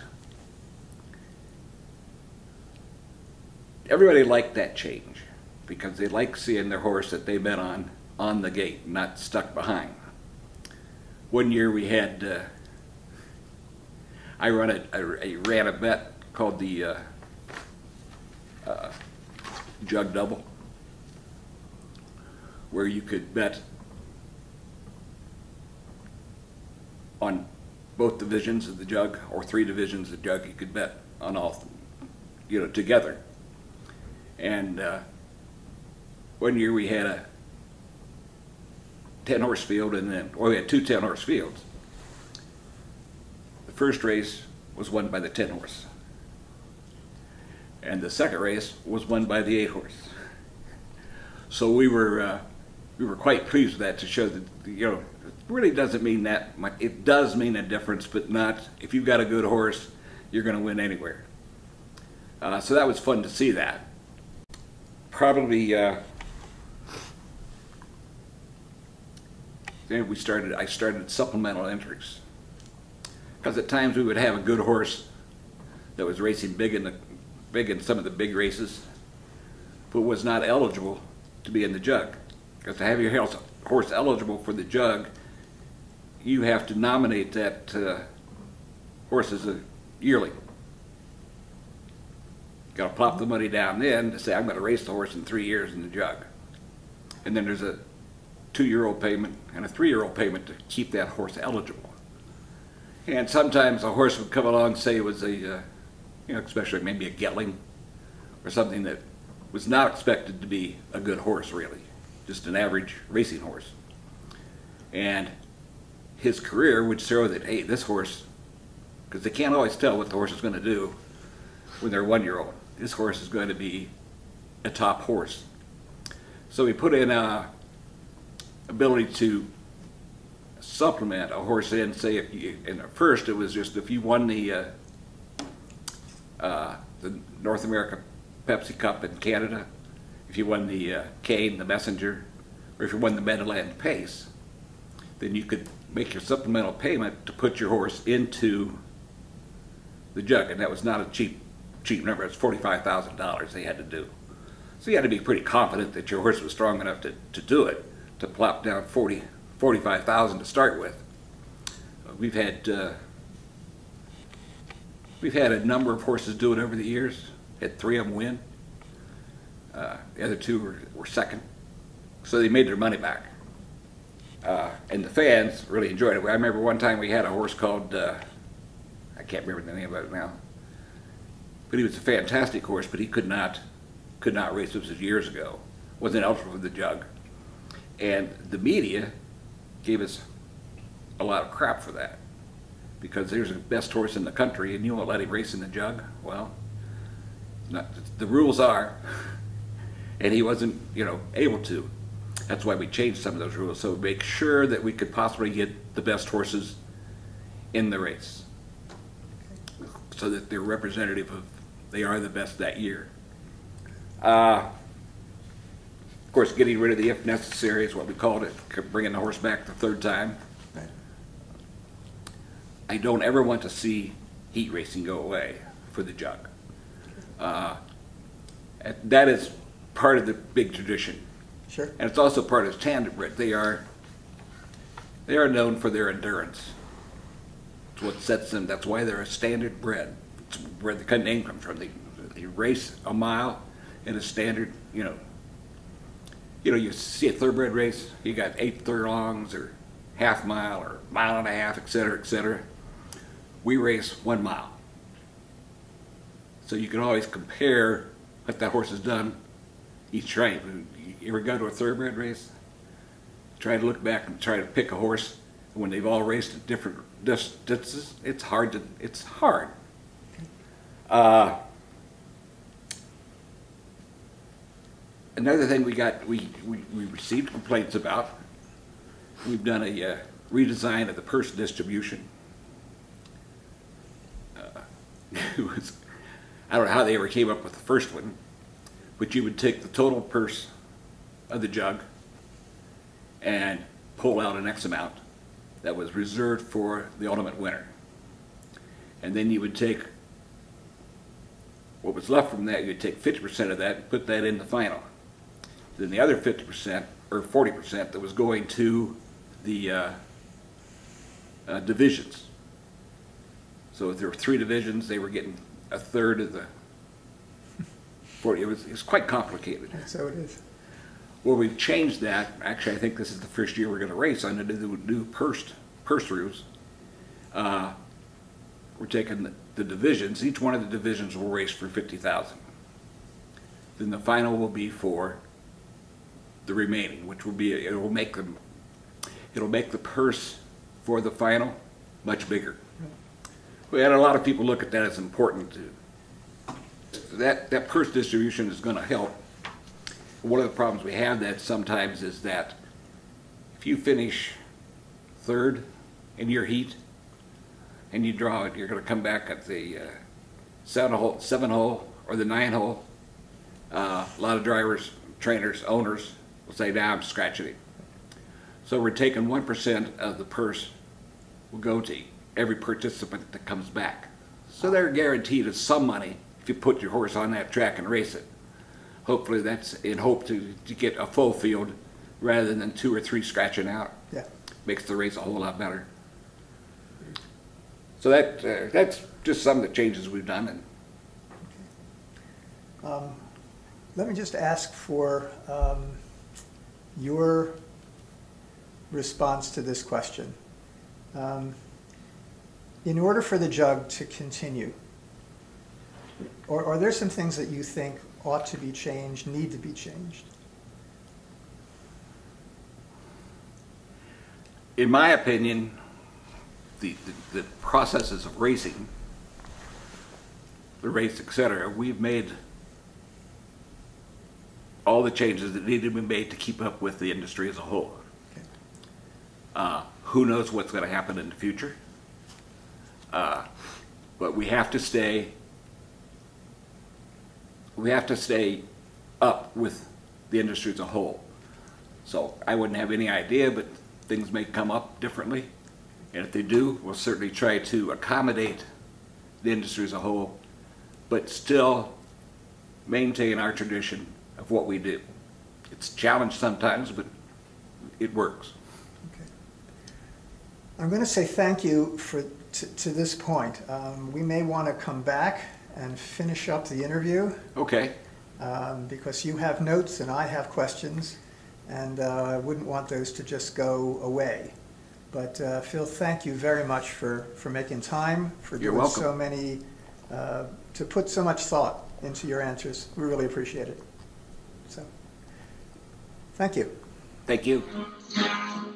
Everybody liked that change because they liked seeing their horse that they bet on on the gate, not stuck behind. One year we had, uh, I run a, a, a ran a bet called the uh, uh, Jug Double, where you could bet on both divisions of the jug or three divisions of the jug. You could bet on all, you know, together. And uh, one year we had a ten horse field, and then, or we had two ten horse fields. The first race was won by the ten horse. And the second race was won by the eight horse. So we were, uh, we were quite pleased with that, to show that, you know, it really doesn't mean that much. It does mean a difference, but not, if you've got a good horse, you're going to win anywhere. Uh, so that was fun to see that. Probably, uh, then we started, I started supplemental entries. Because at times we would have a good horse that was racing big in, the, big in some of the big races, but was not eligible to be in the jug. Because to have your horse eligible for the jug, you have to nominate that uh, horse as a yearling. Got to plop the money down then to say, I'm going to race the horse in three years in the jug. And then there's a two-year-old payment and a three-year-old payment to keep that horse eligible. And sometimes a horse would come along, say it was a, uh, you know, especially maybe a gelding or something that was not expected to be a good horse really, just an average racing horse. And his career would show that, hey, this horse, because they can't always tell what the horse is going to do when they're one-year-old. This horse is going to be a top horse. So we put in a ability to supplement a horse in, say, if you, and at first it was just if you won the, uh, uh, the North America Pepsi Cup in Canada, if you won the uh, Cane, the Messenger, or if you won the Meadowlands Pace, then you could make your supplemental payment to put your horse into the jug, and that was not a cheap cheap number. It's forty-five thousand dollars they had to do. So you had to be pretty confident that your horse was strong enough to, to do it, to plop down forty, forty-five thousand to start with. Uh, we've had uh, we've had a number of horses do it over the years. Had three of them win. Uh, the other two were, were second. So they made their money back. Uh, and the fans really enjoyed it. I remember one time we had a horse called, uh, I can't remember the name of it now, but he was a fantastic horse, but he could not, could not race. This was years ago. Wasn't eligible for the jug, and the media gave us a lot of crap for that because there's the best horse in the country, and you won't let him race in the jug. Well, not, the rules are, and he wasn't, you know, able to. That's why we changed some of those rules, so make sure that we could possibly get the best horses in the race, so that they're representative of. They are the best that year. Uh, of course, getting rid of the if necessary is what we called it, bringing the horse back the third time. I don't ever want to see heat racing go away for the jug. Uh, that is part of the big tradition. Sure. And it's also part of Standardbred. They are, they are known for their endurance. It's what sets them, that's why they're a Standardbred. Where the name comes from. They, they race a mile in a standard, you know, you know, you see a thoroughbred race, you got eight furlongs or half mile or mile and a half, et cetera, et cetera. We race one mile. So you can always compare like that horse has done each train. You ever go to a thoroughbred race? Try to look back and try to pick a horse when they've all raced at different distances. It's hard to. It's hard. Uh, another thing we got, we, we, we received complaints about. We've done a uh, redesign of the purse distribution. Uh, it was, I don't know how they ever came up with the first one, but you would take the total purse of the jug and pull out an X amount that was reserved for the ultimate winner. And then you would take what was left from that, you would take fifty percent of that and put that in the final. Then the other fifty percent, or forty percent, that was going to the uh, uh, divisions. So if there were three divisions, they were getting a third of the forty. It was, it was quite complicated. So it is. Well, we've changed that. Actually, I think this is the first year we're going to race under the new purse, purse rules. Uh, we're taking the, the divisions. Each one of the divisions will race for fifty thousand dollars. Then the final will be for the remaining, which will be, it will make them, it'll make the purse for the final much bigger. We had a lot of people look at that as important. To, that, that purse distribution is going to help. One of the problems we have that sometimes is that if you finish third in your heat and you draw it, you're going to come back at the uh, seven hole, seven hole or the nine hole. Uh, a lot of drivers, trainers, owners will say, "Nah, I'm scratching it." So we're taking one percent of the purse will go to every participant that comes back. So they're guaranteed some money if you put your horse on that track and race it. Hopefully that's in hope to, to get a full field rather than two or three scratching out. Yeah, makes the race a whole lot better. So that uh, that's just some of the changes we've done. And okay. um, let me just ask for um, your response to this question. Um, in order for the jug to continue, or are there some things that you think ought to be changed, need to be changed? In my opinion, the, the, the processes of racing, the race, et cetera, we've made all the changes that need to be made to keep up with the industry as a whole. Okay. Uh, who knows what's going to happen in the future? Uh, but we have to stay We have to stay up with the industry as a whole. So I wouldn't have any idea, but things may come up differently. And if they do, we'll certainly try to accommodate the industry as a whole, but still maintain our tradition of what we do. It's a challenge sometimes, but it works. Okay. I'm going to say thank you for t to this point. Um, we may want to come back and finish up the interview. Okay. Um, because you have notes and I have questions, and uh, I wouldn't want those to just go away. But uh, Phil, thank you very much for, for making time, for You're doing welcome. so many, uh, to put so much thought into your answers. We really appreciate it. So, thank you. Thank you.